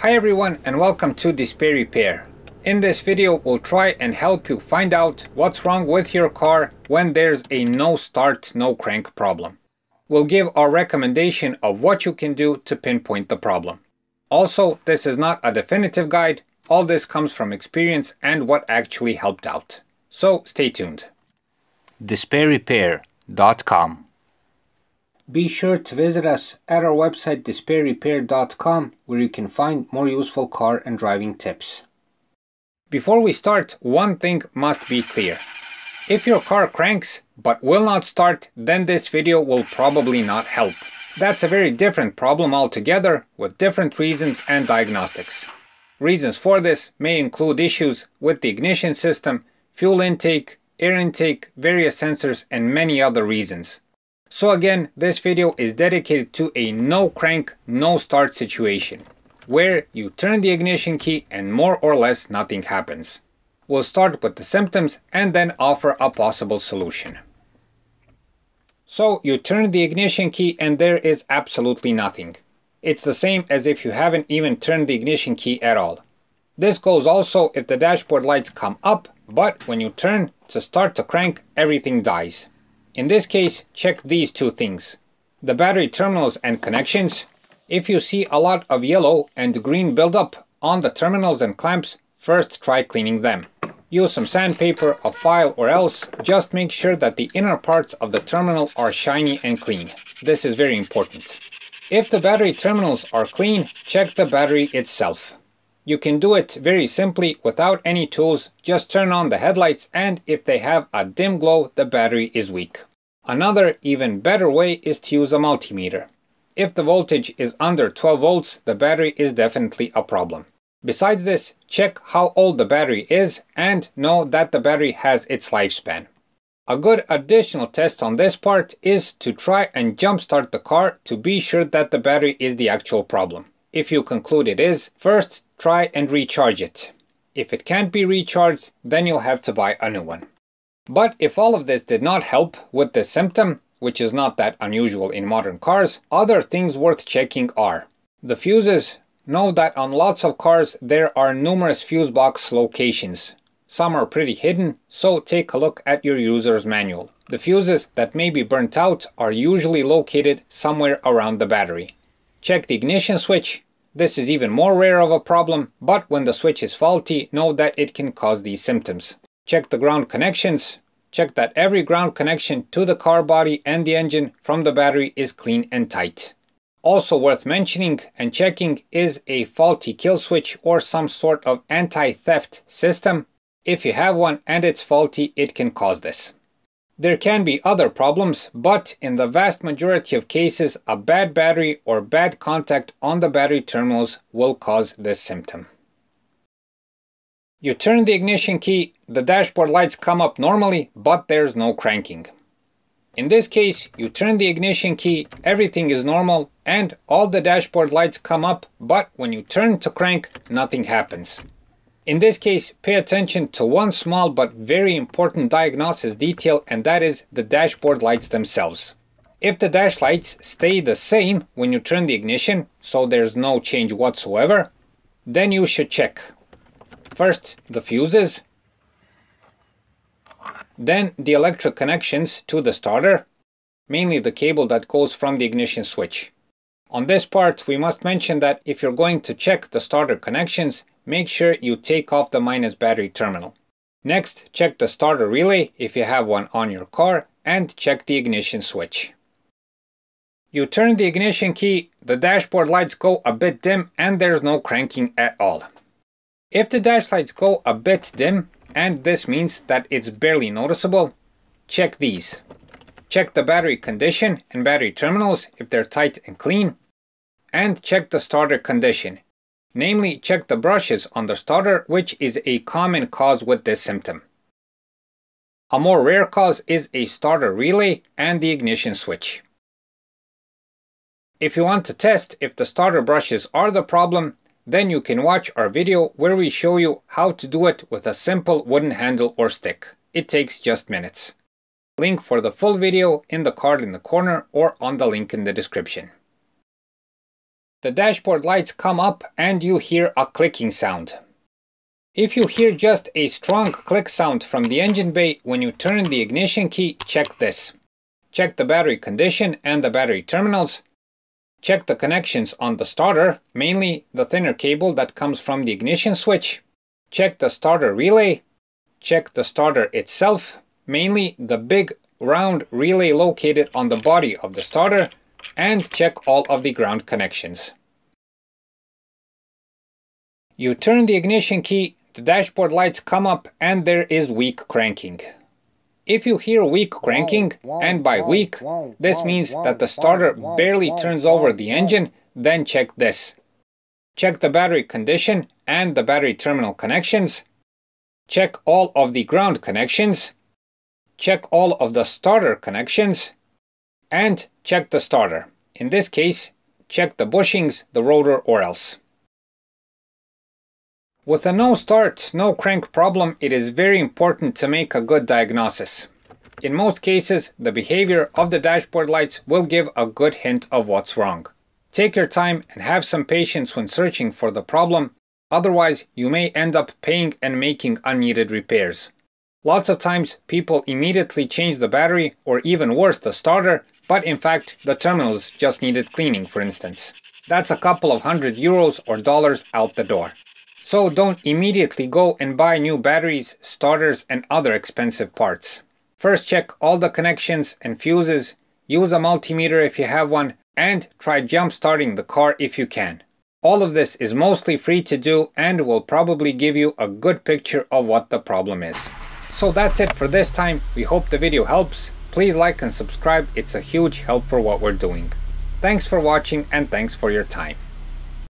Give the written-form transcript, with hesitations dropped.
Hi everyone, and welcome to Despair Repair. In this video we'll try and help you find out what's wrong with your car when there's a no start, no crank problem. We'll give our recommendation of what you can do to pinpoint the problem. Also, this is not a definitive guide. All this comes from experience and what actually helped out. So stay tuned. DespairRepair.com. Be sure to visit us at our website DespairRepair.com, where you can find more useful car and driving tips. Before we start, one thing must be clear. If your car cranks but will not start, then this video will probably not help. That's a very different problem altogether, with different reasons and diagnostics. Reasons for this may include issues with the ignition system, fuel intake, air intake, various sensors, and many other reasons. So again, this video is dedicated to a no crank, no start situation, where you turn the ignition key and more or less nothing happens. We'll start with the symptoms and then offer a possible solution. So you turn the ignition key and there is absolutely nothing. It's the same as if you haven't even turned the ignition key at all. This goes also if the dashboard lights come up, but when you turn to start the crank, everything dies. In this case, check these two things: the battery terminals and connections. If you see a lot of yellow and green buildup on the terminals and clamps, first try cleaning them. Use some sandpaper, a file, or else just make sure that the inner parts of the terminal are shiny and clean. This is very important. If the battery terminals are clean, check the battery itself. You can do it very simply without any tools. Just turn on the headlights, and if they have a dim glow, the battery is weak. Another even better way is to use a multimeter. If the voltage is under 12 volts, the battery is definitely a problem. Besides this, check how old the battery is and know that the battery has its lifespan. A good additional test on this part is to try and jumpstart the car to be sure that the battery is the actual problem. If you conclude it is, first try and recharge it. If it can't be recharged, then you'll have to buy a new one. But if all of this did not help with this symptom, which is not that unusual in modern cars, other things worth checking are the fuses. Know that on lots of cars there are numerous fuse box locations. Some are pretty hidden, so take a look at your user's manual. The fuses that may be burnt out are usually located somewhere around the battery. Check the ignition switch. This is even more rare of a problem, but when the switch is faulty, know that it can cause these symptoms. Check the ground connections. Check that every ground connection to the car body and the engine from the battery is clean and tight. Also worth mentioning and checking is a faulty kill switch or some sort of anti-theft system. If you have one and it's faulty, it can cause this. There can be other problems, but in the vast majority of cases, a bad battery or bad contact on the battery terminals will cause this symptom. You turn the ignition key, the dashboard lights come up normally, but there's no cranking. In this case, you turn the ignition key, everything is normal, and all the dashboard lights come up, but when you turn to crank, nothing happens. In this case, pay attention to one small but very important diagnosis detail, and that is the dashboard lights themselves. If the dash lights stay the same when you turn the ignition, so there's no change whatsoever, then you should check first the fuses, then the electric connections to the starter, mainly the cable that goes from the ignition switch. On this part, we must mention that if you're going to check the starter connections, make sure you take off the minus battery terminal. Next, check the starter relay if you have one on your car, and check the ignition switch. You turn the ignition key, the dashboard lights go a bit dim, and there's no cranking at all. If the dash lights go a bit dim, and this means that it's barely noticeable, check these. Check the battery condition and battery terminals if they're tight and clean, and check the starter condition. Namely, check the brushes on the starter, which is a common cause with this symptom. A more rare cause is a starter relay and the ignition switch. If you want to test if the starter brushes are the problem, then you can watch our video where we show you how to do it with a simple wooden handle or stick. It takes just minutes. Link for the full video in the card in the corner or on the link in the description. the dashboard lights come up and you hear a clicking sound. If you hear just a strong click sound from the engine bay when you turn the ignition key, check this. Check the battery condition and the battery terminals. Check the connections on the starter, mainly the thinner cable that comes from the ignition switch. Check the starter relay. Check the starter itself, mainly the big round relay located on the body of the starter, and check all of the ground connections. You turn the ignition key, the dashboard lights come up, and there is weak cranking. If you hear weak cranking, and by weak, this means that the starter barely turns over the engine, then check this. Check the battery condition and the battery terminal connections. Check all of the ground connections. Check all of the starter connections. And check the starter. In this case, check the bushings, the rotor, or else. With a no start, no crank problem, it is very important to make a good diagnosis. In most cases, the behavior of the dashboard lights will give a good hint of what's wrong. Take your time and have some patience when searching for the problem, otherwise you may end up paying and making unneeded repairs. Lots of times people immediately change the battery or even worse the starter, but in fact the terminals just needed cleaning, for instance. That's a couple of €100 or dollars out the door. So don't immediately go and buy new batteries, starters, and other expensive parts. First check all the connections and fuses, use a multimeter if you have one, and try jump starting the car if you can. All of this is mostly free to do and will probably give you a good picture of what the problem is. So that's it for this time. We hope the video helps. Please like and subscribe, it's a huge help for what we're doing. Thanks for watching and thanks for your time.